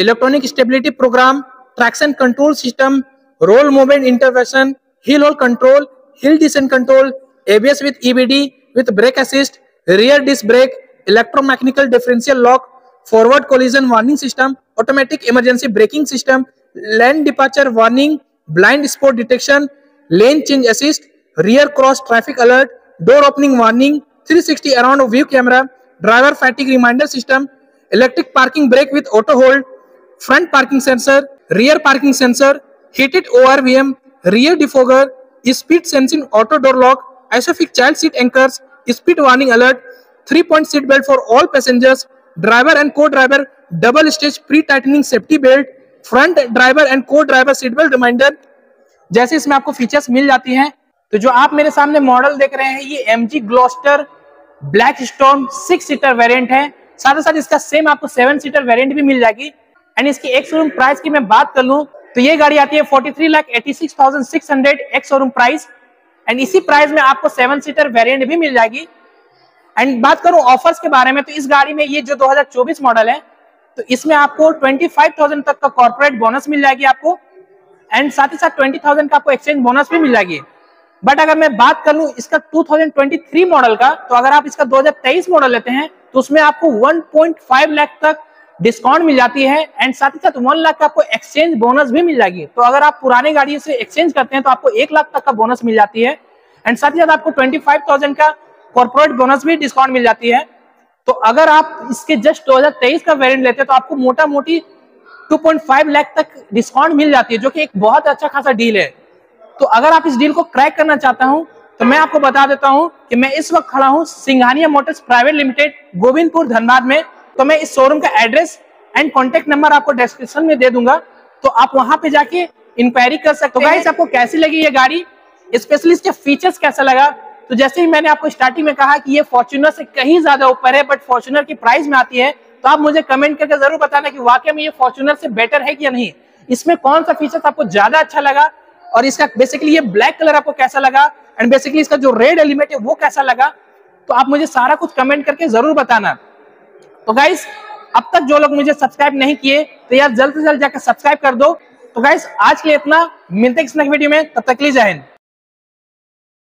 electronic stability program, traction control system, roll movement intervention, hill hold control, hill descent control, ABS with EBD with brake assist, rear disc brake, electromechanical differential lock, forward collision warning system, automatic emergency braking system, land departure warning, blind spot detection, lane change assist, rear cross traffic alert, door opening warning, 360 around view camera, driver fatigue reminder system, electric parking brake with auto hold, front parking sensor, rear parking sensor, heated ORVM, rear defogger, speed sensing auto door lock, isofix child seat anchors, speed warning alert, 3-point seat belt for all passengers, driver and co-driver double stage pre-tightening safety belt, front driver and co-driver seat belt reminder, जैसे इसमें आपको features मिल जाती हैं। तो जो आप मेरे सामने मॉडल देख रहे हैं ये MG Gloster black storm 6 seater variant है। साथ ही साथ इसका सेम आपको 7 सीटर वेरिएंट भी मिल जाएगी। एंड इसकी एक्स शोरूम प्राइस की मैं बात कर लूँ तो ये गाड़ी आती है 43,86,600 एक्स शोरूम प्राइस, एंड इसी प्राइस में आपको 7 सीटर वेरिएंट भी मिल जाएगी। एंड बात करूं ऑफर्स के बारे में, तो इस गाड़ी में ये जो 2024 मॉडल है तो इसमें आपको 25,000 तक का कॉर्पोरेट बोनस मिल जाएगी आपको, एंड साथ ही साथ 20,000 का आपको एक्सचेंज बोनस भी मिल जाएगी। बट अगर मैं बात कर लूं इसका 2023 मॉडल का, तो अगर आप इसका 2023 मॉडल लेते हैं तो उसमें आपको 1.5 लाख तक डिस्काउंट मिल जाती है, एंड साथ ही साथ 1 लाख का आपको एक्सचेंज बोनस भी मिल जाएगी। तो अगर आप पुराने गाड़ियों से एक्सचेंज करते हैं तो आपको 1 लाख तक का बोनस मिल जाती है, एंड साथ ही साथ आपको 25,000 का कॉर्पोरेट बोनस भी डिस्काउंट मिल जाती है। तो अगर आप इसके जस्ट 2023 का वेरिएंट लेते हैं तो आपको मोटा मोटी 2.5 लाख तक डिस्काउंट मिल जाती है, जो कि एक बहुत अच्छा खासा डील है। तो अगर आप इस डील को क्रैक करना चाहता हूं तो मैं आपको बता देता हूं कि मैं इस वक्त खड़ा हूं Singhania Motors private limited, Govindpur, Dhanbad में। तो मैं इस शोरूम का एड्रेस एंड कॉन्टेक्ट नंबर आपको डिस्क्रिप्शन में दे दूंगा, तो आप वहां पे जाके इंक्वायरी कर सकते हैं। आपको कैसी लगी ये गाड़ी, स्पेशली इसके फीचर्स कैसा लगा? तो जैसे ही मैंने आपको स्टार्टिंग में कहा कि ये फॉर्च्यूनर से कहीं ज्यादा ऊपर है, बट फॉर्च्यूनर की प्राइस में आती है, तो आप मुझे कमेंट करके जरूर बताना कि वाकई में ये फॉर्च्यूनर से बेटर है कि या नहीं। इसमें कौन सा फीचर आपको ज्यादा अच्छा लगा, और इसका बेसिकली ये ब्लैक कलर आपको कैसा लगा, एंड बेसिकली इसका जो रेड एलिमेंट है वो कैसा लगा? तो आप मुझे सारा कुछ कमेंट करके जरूर बताना। तो गाइस, अब तक जो लोग मुझे सब्सक्राइब नहीं किए तो यार जल्द से जल्द जाकर सब्सक्राइब कर दो। तो गाइस, आज के लिए इतना, मिलते हैं नेक्स्ट वीडियो में, तब तक के लिए जय हिंद।